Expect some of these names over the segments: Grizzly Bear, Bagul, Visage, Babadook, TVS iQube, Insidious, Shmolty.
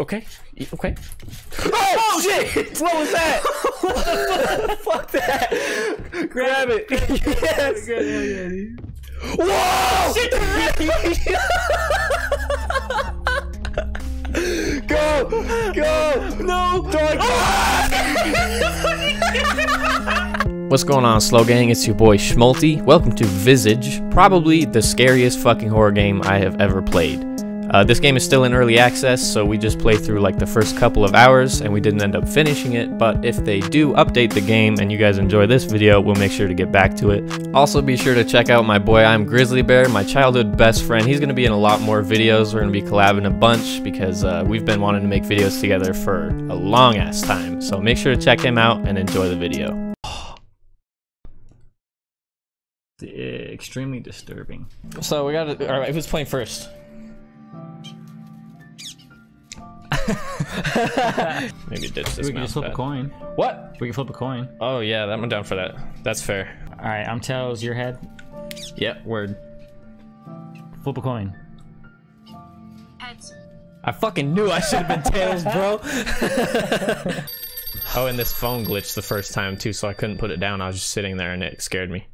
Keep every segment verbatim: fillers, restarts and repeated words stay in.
Okay. Okay. Oh, oh shit! What was that? What the fuck? Fuck that! Grab it. Yes. Whoa! Oh, shit. Go! Go! No! Don't. Oh. What's going on, Slow Gang? It's your boy Shmolty. Welcome to Visage, probably the scariest fucking horror game I have ever played. Uh, this game is still in early access, so we just played through like the first couple of hours and we didn't end up finishing it, but if they do update the game and you guys enjoy this video, we'll make sure to get back to it. Also be sure to check out my boy I'm Grizzly Bear, my childhood best friend. He's going to be in a lot more videos. We're going to be collabing a bunch because uh, we've been wanting to make videos together for a long ass time, so make sure to check him out and enjoy the video. Extremely disturbing. So we got to, alright, who's playing first? Maybe ditch this. We can just flip a coin. What? We can flip a coin. Oh yeah, that went down for that. That's fair. All right, I'm tails. Your head. Yep. Word. Flip a coin. Heads. I fucking knew I should have been tails, bro. Oh, and this phone glitched the first time too, so I couldn't put it down. I was just sitting there, and it scared me.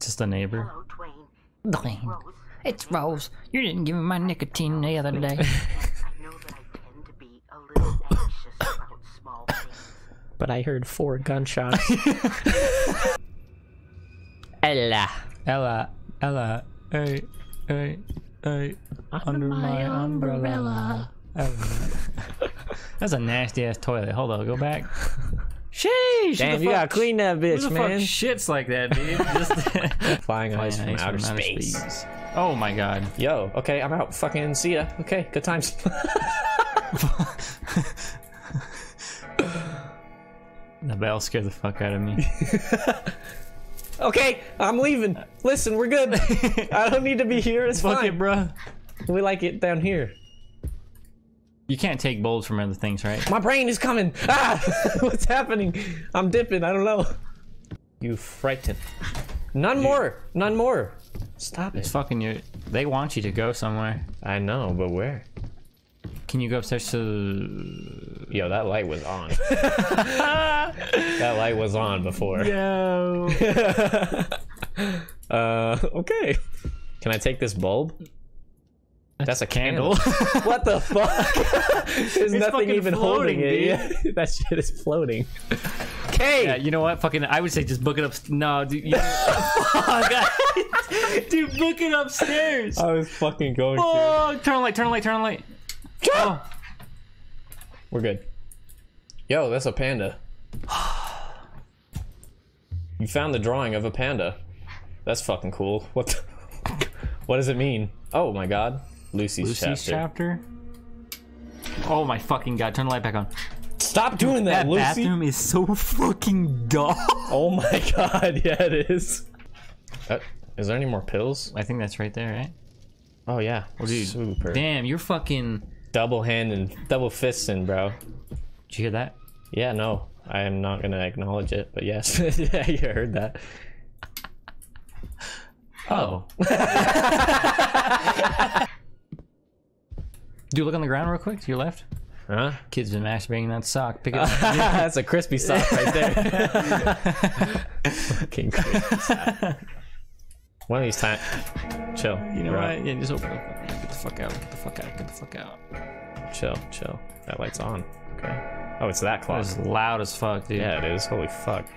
Just a neighbor. Hello, Dwayne. Dwayne. Rose. It's Rose. You didn't give me my nicotine the other day. But I heard four gunshots. Ella, Ella, Ella, hey, hey, hey, under, under my umbrella. umbrella. Ella. That's a nasty ass toilet. Hold on, go back. Sheesh! Damn, you gotta clean that bitch, the man. Fuck shits like that, dude. Just flying eyes from, from outer space. space. Oh my god. Yo. Okay, I'm out. Fucking see ya. Okay, good times. The bell scared the fuck out of me. Okay, I'm leaving. Listen, we're good. I don't need to be here. It's fuck fine. It, bro. We like it down here. You can't take bowls from other things, right? My brain is coming. Ah, what's happening? I'm dipping. I don't know. You frightened. None Dude. more. None more. Stop it's it. Fucking you. They want you to go somewhere. I know, but where? Can you go upstairs to... Yo, that light was on. That light was on before. Yo. uh, okay. Can I take this bulb? That's, That's a candle. candle. What the fuck? There's it's nothing even floating, holding it. Yeah, that shit is floating. Okay. Yeah, you know what? Fucking, I would say just book it up. No, dude. You... oh, dude, book it upstairs. I was fucking going. Oh, turn on light. Turn on light. Turn on light. Oh. We're good. Yo, that's a panda. You found the drawing of a panda. That's fucking cool. What the, what does it mean? Oh my god. Lucy's, Lucy's chapter. chapter. Oh my fucking god. Turn the light back on. Stop doing that, that Lucy. That bathroom is so fucking dark. Oh my god. Yeah, it is. Uh, is there any more pills? I think that's right there, right? Oh yeah. Well, dude, super. Damn, you're fucking... double hand and double fists in, bro. Did you hear that? Yeah, no. I am not gonna acknowledge it, but yes. Yeah, you heard that. Oh. Dude, look on the ground real quick to your left. Huh? Kid's been masturbating that sock. Pick it up. That's a crispy sock right there. Fucking crispy sock. One of these times. Chill. You know what? Yeah, just open it up. Get the fuck out. Get the fuck out. Get the fuck out. Chill. Chill. That light's on. Okay. Oh, it's that closet. It's loud as fuck, dude. Yeah, it is. Holy fuck.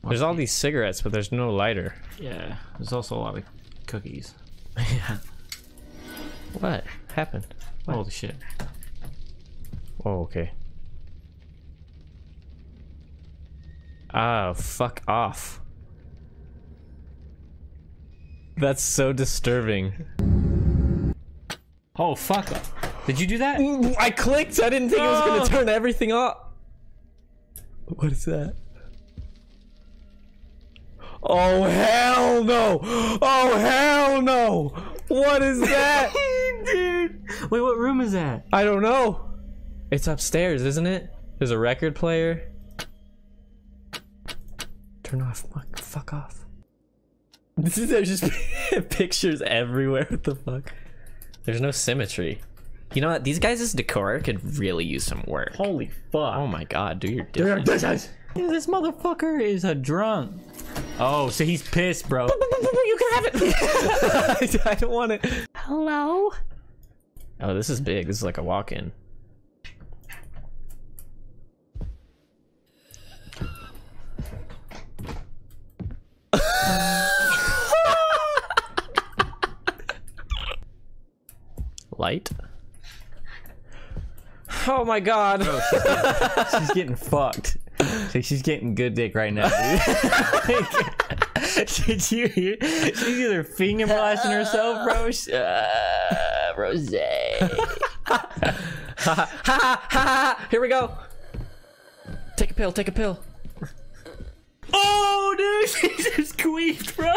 What? There's all these cigarettes, but there's no lighter. Yeah. There's also a lot of cookies. Yeah. What happened? What? Holy shit. Oh, okay. Ah, oh, fuck off. That's so disturbing. Oh fuck! Did you do that? I clicked. I didn't think oh. it was gonna turn everything off. What is that? Oh hell no! Oh hell no! What is that, dude? Wait, what room is that? I don't know. It's upstairs, isn't it? There's a record player. Turn off. Fuck, fuck off. There's just pictures everywhere. What the fuck? There's no symmetry. You know what? These guys' decor could really use some work. Holy fuck. Oh my god, do your dishes. Do your dishes. This motherfucker is a drunk. Oh, so he's pissed, bro. You can have it. I don't want it. Hello? Oh, this is big. This is like a walk-in. Light. Oh my god. Bro, she's, getting, she's getting fucked. She's getting good dick right now, dude. Did you hear? She's either finger blasting herself, bro. She, uh, Rose. Here we go. Take a pill. Take a pill. Oh, dude, she just queefed, bro.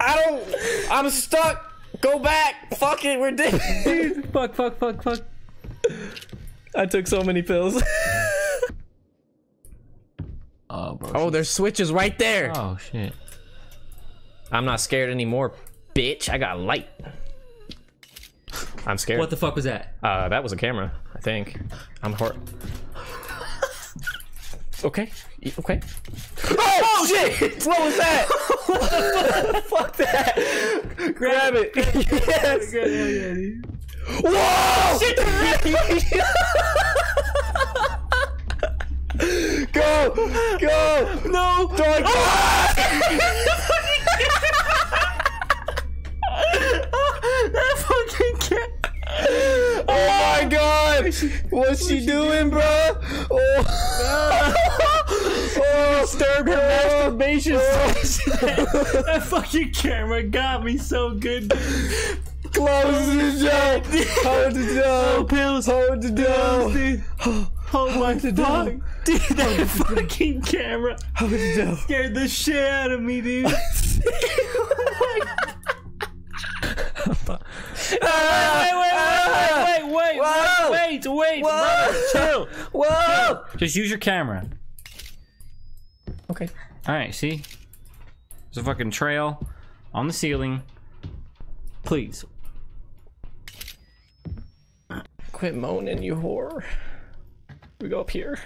I don't. I'm stuck. Go back. Fuck it. We're dead. Dude, fuck. Fuck. Fuck. Fuck. I took so many pills. Oh, bro, oh, there's switches right there. Oh shit. I'm not scared anymore, bitch. I got light. I'm scared. What the fuck was that? Uh, that was a camera, I think. I'm hor- Okay. Okay. Oh, oh shit! What was that? What the fuck? Fuck that! Grab it. Yes. Whoa! Oh, shit. Go! Go! No! Don't! That fucking cat! Oh my god! What's she doing, bro? Oh! Oh! Disturbed her masturbation! That fucking camera got me so good. Close the door! Hold the door! Pills! Hold the door! Hold my fuck! Dude, that fucking camera scared the shit out of me, dude. Wait, wait, wait, wait, wait, wait, wait, wait, chill. Whoa! Just use your camera. Okay. Alright, see? There's a fucking trail on the ceiling. Please. Quit moaning, you whore. We go up here.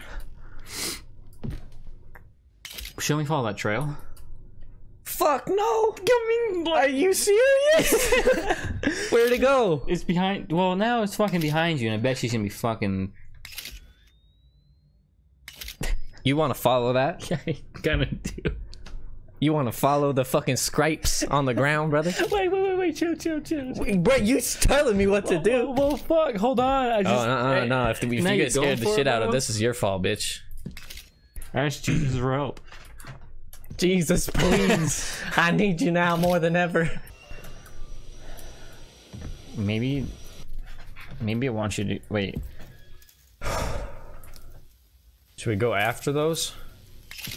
Should we follow that trail? Fuck no! I mean, like, are you serious? Where'd it go? It's behind. Well, now it's fucking behind you, and I bet she's gonna be fucking. You want to follow that? I gonna do. You want to follow the fucking scrapes on the ground, brother? Wait, wait, wait, wait, chill, chill, chill. Wait, bro, you telling me what to do? Well, well fuck, hold on. I just, oh, no, no, no. If, if you get scared the shit out of this, is your fault, bitch. Ask Jesus for help. Jesus, please. I need you now more than ever. Maybe, maybe it wants you to, wait. Should we go after those?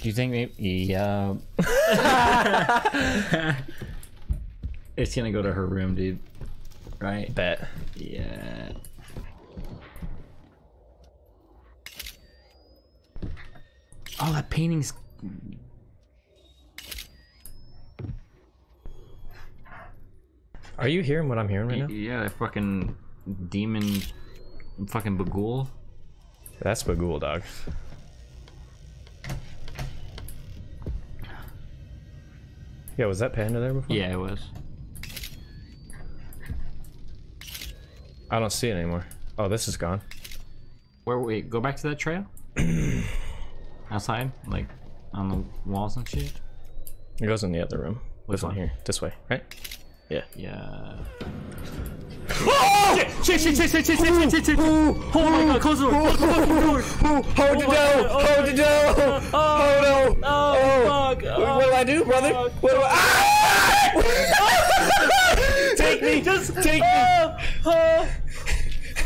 Do you think maybe? Yeah. It's gonna go to her room, dude. Right? Bet. Yeah. Oh, that painting's. Are you hearing what I'm hearing right now? Yeah, that fucking demon. Fucking Bagul. That's Bagul, dog. Yeah, was that panda there before? Yeah, it was. I don't see it anymore. Oh, this is gone. Where we go back to that trail? Outside, like on the walls and shit. It goes in the other room. Which this one here, this way, right? Yeah. Yeah. Oh! Shit! Shit! Shit! Shit! Shit! Shit! Shit! Shit! Oh my god! Close the door! Hold the door! Hold the door! Oh no! Oh fuck! What do I do, brother? What do I? Take me! Just take me!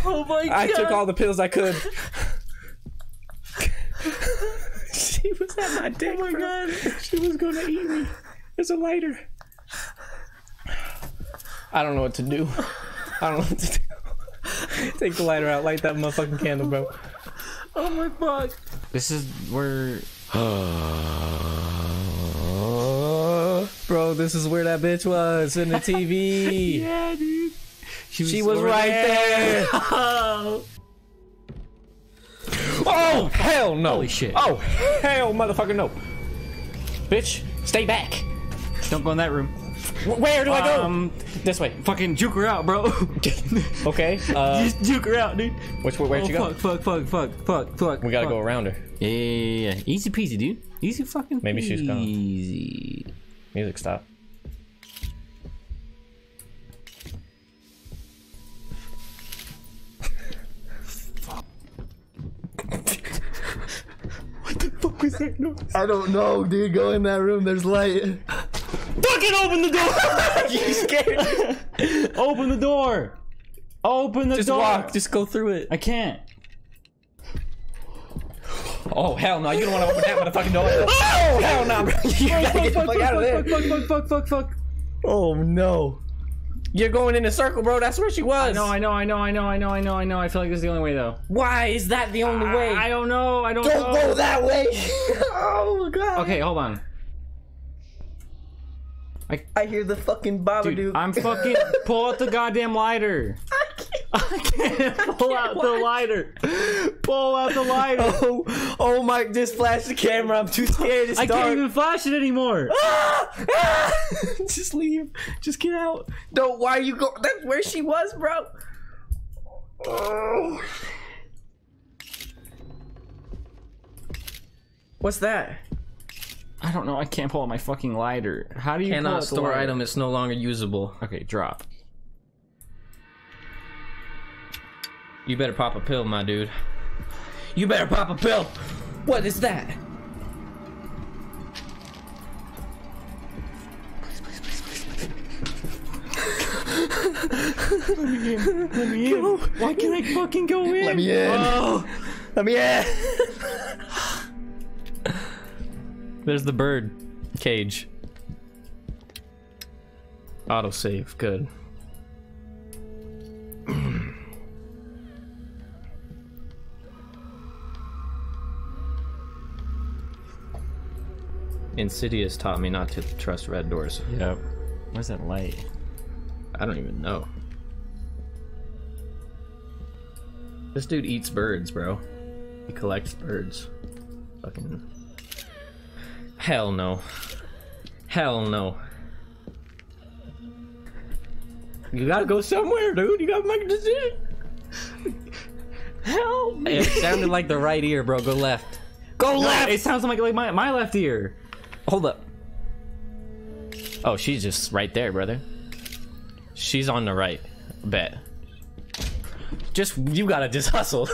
Oh my god! I took all the pills I could. She was at my dick. Oh my god! She was gonna eat me. There's a lighter. I don't know what to do. I don't know what to do. Take the lighter out, light that motherfucking candle, bro. Oh my fuck. This is where... Bro, this is where that bitch was, in the T V. Yeah, dude. She was, she was right there. there. Oh. Oh, hell no. Holy shit. Oh, hell motherfucker no. Bitch, stay back. Don't go in that room. Where do I go? Um, this way. Fucking juke her out, bro. Okay. Uh, Just juke her out, dude. Which way? Where'd oh, you go? Fuck, fuck, fuck, fuck, fuck. We gotta fuck. go around her. Yeah, yeah, yeah, yeah. Easy peasy, dude. Easy fucking peasy. Maybe she's gone. Easy. Music stop. What the fuck was that noise? I don't know, dude. Go in that room. There's light. Fucking open the door! You scared me. Open the door! Open the just door! Just walk, just go through it. I can't. Oh, hell no, you don't want to open that motherfucking door. Oh, hell no, bro. You gotta get the fuck out of there. Fuck, fuck, fuck, fuck, fuck. Oh, no. You're going in a circle, bro. That's where she was. No, I know, I know, I know, I know, I know, I know. I feel like this is the only way, though. Why is that the only way? I don't know, I don't know. Don't go that way! Oh, God. Okay, hold on. I, I hear the fucking Babadook. Dude, I'm fucking pull out the goddamn lighter. I can't, I can't pull I can't out watch. the lighter. Pull out the lighter. Oh, oh my! Just flash the camera. I'm too scared to start. I can't even flash it anymore. Ah! Ah! Just leave. Just get out. Don't. Why are you go? That's where she was, bro. Oh. What's that? I don't know. I can't pull out my fucking lighter. How do you cannot pull out store the item? It's no longer usable. Okay, drop. You better pop a pill, my dude. You better pop a pill. What is that? Please, please, please, please, please. Let me in. Let me in. Go. Why can't I fucking go in? Let me in. Oh. Let me in. There's the bird cage. Autosave, good. Insidious taught me not to trust red doors. Yep. Where's that light? I don't even know. This dude eats birds, bro. He collects birds. Fucking. Hell no. Hell no. You gotta go somewhere, dude. You gotta make a decision. Help me. It sounded like the right ear, bro. Go left. Go no, left! It sounds like, like my, my left ear. Hold up. Oh, she's just right there, brother. She's on the right. I bet. Just, you gotta just hustle.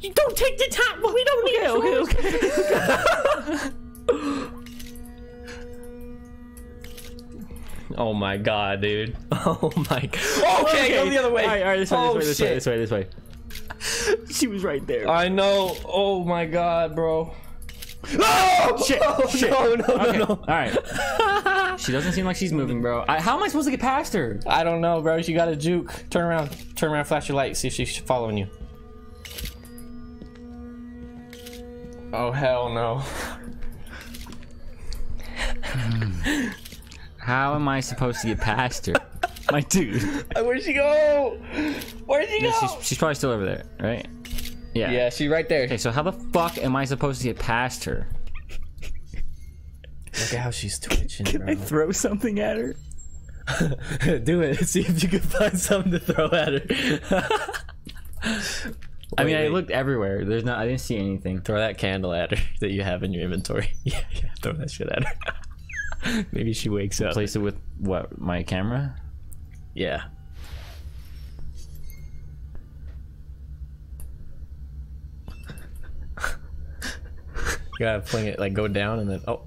You don't take the top, but we don't need it. Okay, okay, okay. Oh my god, dude. Oh my god. Okay, okay, go the other way. Alright, alright, this, oh, this way, this way, this way, this way. She was right there. I know. Oh my god, bro. No! Shit, oh, shit. No, no, okay. no, no. Alright. She doesn't seem like she's moving, bro. I, how am I supposed to get past her? I don't know, bro. She got a juke. Turn around. Turn around, flash your light. See if she's following you. Oh, hell no. How am I supposed to get past her? My dude. Where'd she go? Where'd she go? Yeah, she's, she's probably still over there, right? Yeah. Yeah, she's right there. Okay, so how the fuck am I supposed to get past her? Look at how she's twitching, Can bro. I throw something at her? Do it. See if you can find something to throw at her. Wait, I mean, wait. I looked everywhere. There's not. I didn't see anything. Throw that candle at her that you have in your inventory. Yeah, yeah. Throw that shit at her. Maybe she wakes up. Replace it with what? My camera? Yeah. You gotta fling it. Like go down and then. Oh.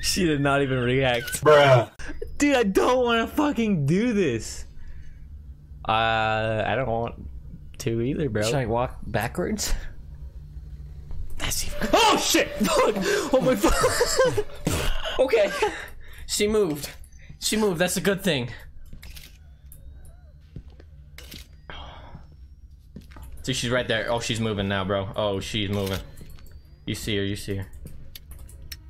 She did not even react. Bruh. Dude, I don't want to fucking do this. Uh, I don't want to either, bro. Should I walk backwards? That's even. Oh shit! Fuck! Oh my fuck! Okay, she moved. She moved. That's a good thing. See, she's right there. Oh, she's moving now, bro. Oh, she's moving. You see her, you see her.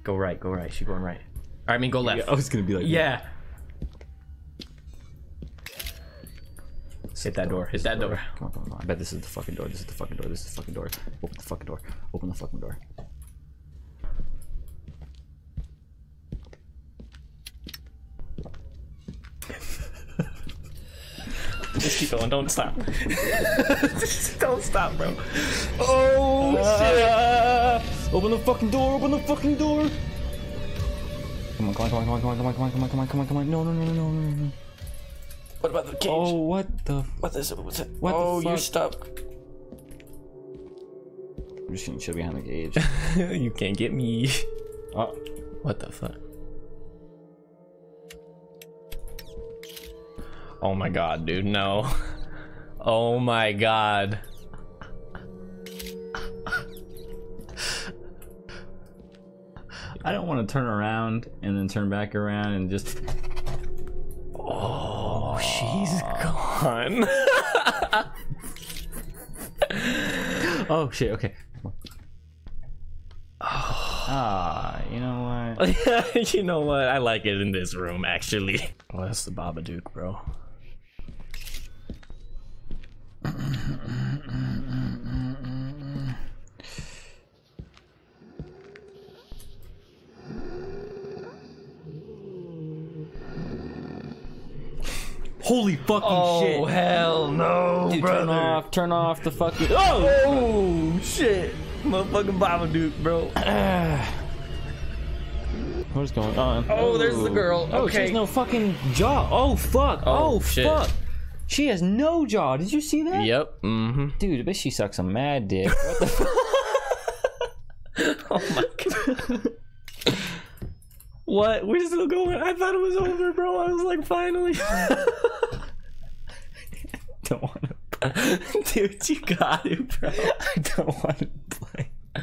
Go right, go right. She's going right. I mean, go left. Yeah, I was gonna be like, yeah. Hit that door. Hit that door. Come on, come on, come on. I bet this is the fucking door. This is the fucking door. This is the fucking door. Open the fucking door. Open the fucking door. Just keep going. Don't stop. Just don't stop, bro. Oh, uh, shit. Open the fucking door. Open the fucking door. Come on, come on, come on, come on, come on, come on, come on, come on, come on, come on. No, no, no, no, no, no. What about the cage? Oh, what the? What is it? What's it? What oh, the fuck? You're stuck. I'm just gonna chill behind the cage. You can't get me. Oh, what the fuck? Oh my god, dude, no. Oh my god. I don't want to turn around and then turn back around and just. Oh, she's gone. Oh shit, okay. Ah, you know what? You know what? I like it in this room, actually. Oh, that's the Babadook, bro. Holy fucking oh, shit! Oh hell no, dude, brother! Turn off, turn off the fucking. Oh, oh shit! Motherfucking Babadook, bro. What is going on? Oh, oh, there's the girl. Okay. Oh, she has no fucking jaw. Oh fuck! Oh, oh shit. Fuck! She has no jaw. Did you see that? Yep. Mm-hmm. Dude, I bet she sucks a mad dick. What the fuck? Oh my god. What? We're still going. I thought it was over, bro. I was like, finally. Don't want to play. Dude, you got it, bro. I don't want to play. I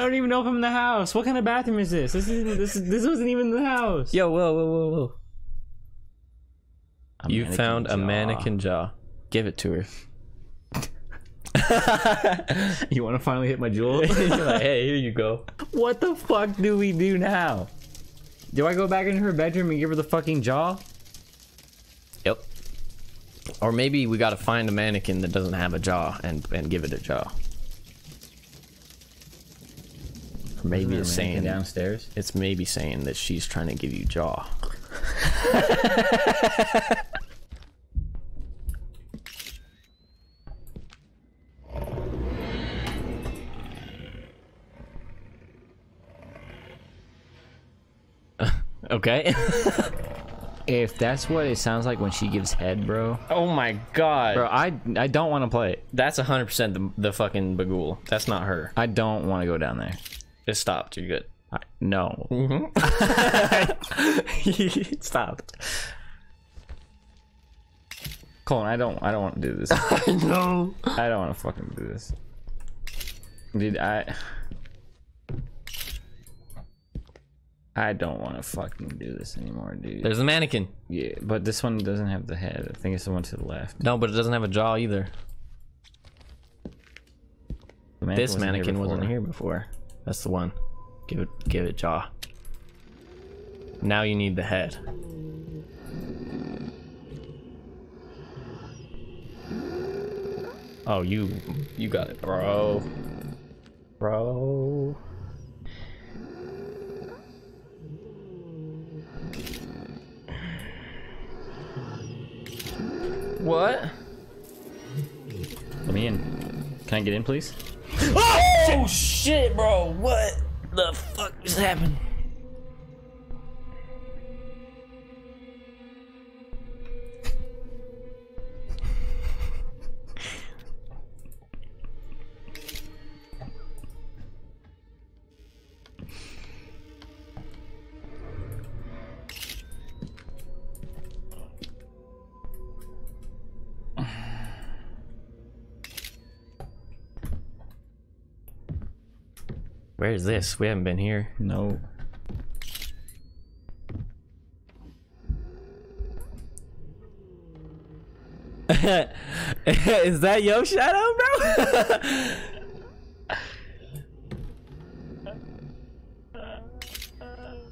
don't even know if I'm in the house. What kind of bathroom is this? This is this is, this wasn't even the house. Yo, whoa, whoa, whoa, whoa. A you found jaw. A mannequin jaw. Give it to her. You want to finally hit my jewel? You're like, hey, here you go. What the fuck do we do now? Do I go back into her bedroom and give her the fucking jaw? Yep. Or maybe we gotta find a mannequin that doesn't have a jaw and and give it a jaw. Or maybe it's saying downstairs. It's maybe saying that she's trying to give you jaw. Okay. If that's what it sounds like when she gives head, bro. Oh my god. Bro, I I don't want to play it. That's one hundred percent the, the fucking Bagul. That's not her. I don't want to go down there. Just stopped. You're good. I, no. Mm-hmm. Stopped. Colin, I don't I don't want to do this. I know. I don't want to fucking do this. Dude, I... I don't want to fucking do this anymore, dude. There's a mannequin. Yeah, but this one doesn't have the head. I think it's the one to the left. No, but it doesn't have a jaw either. Mannequin this wasn't mannequin here wasn't here before. That's the one. Give it, give it jaw. Now you need the head. Oh, you, you got it, bro, bro. What? Let me in. Can I get in, please? Oh, oh shit. Shit, bro! What the fuck just happened? Where is this? We haven't been here. No. Is that your shadow, bro?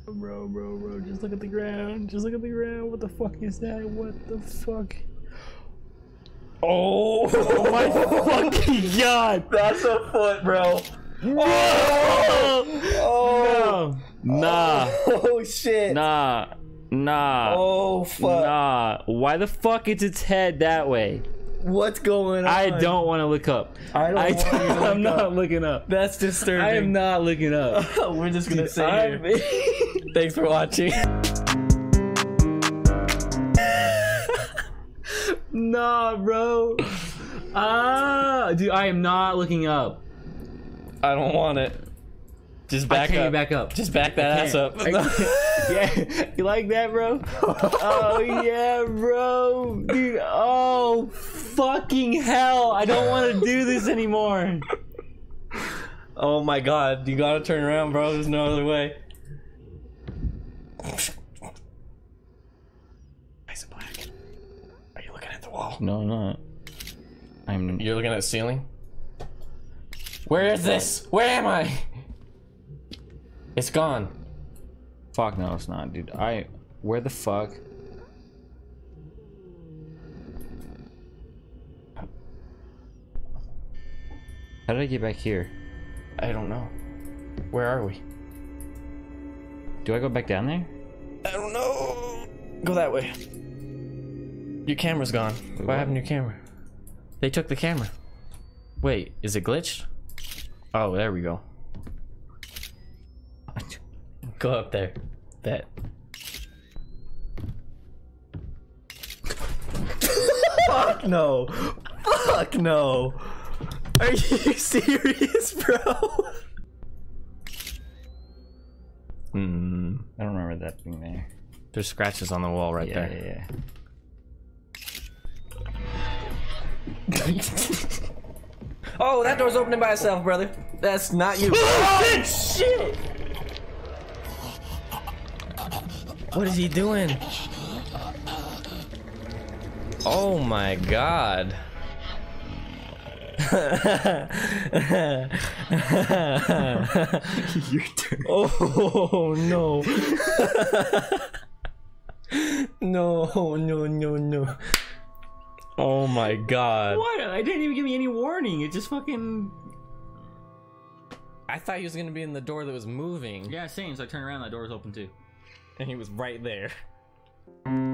Bro, bro, bro, just look at the ground. Just look at the ground. What the fuck is that? What the fuck? Oh, oh my fucking god! That's a foot, bro. Oh, oh no. Nah. Oh shit. Nah. Nah. Oh fuck. Nah. Why the fuck is its head that way? What's going on? I don't want to look up. I don't. I don't want to look I'm not up. looking up. That's disturbing. I am not looking up. We're just gonna Dude, say I'm here. Thanks for watching. Nah, bro. Ah, dude, I am not looking up. I don't want it. Just back I can't up. back up. Just back that ass up. Yeah, you like that, bro? Oh yeah, bro, dude. Oh fucking hell! I don't want to do this anymore. Oh my god, you gotta turn around, bro. There's no other way. Nice and black. Are you looking at the wall? No, I'm not. I'm. You're looking at the ceiling. Where is this? Where am I? It's gone. Fuck no, it's not, dude. I. Where the fuck? How did I get back here? I don't know. Where are we? Do I go back down there? I don't know. Go that way. Your camera's gone. Wait, what, what happened to your camera? They took the camera. Wait, is it glitched? Oh, there we go. Go up there. That. Fuck no. Fuck no. Are you serious, bro? Hmm. I don't remember that thing there. There's scratches on the wall right yeah, there. Yeah, yeah. Oh, that door's opening by itself, brother. That's not you. Oh, shit! What is he doing? Oh my god. Your turn. Oh no. No, no, no, no. Oh my god. What? I didn't even give me any warning. It just fucking... I thought he was gonna be in the door that was moving. Yeah, same. So I turned around and that door was open too. And he was right there.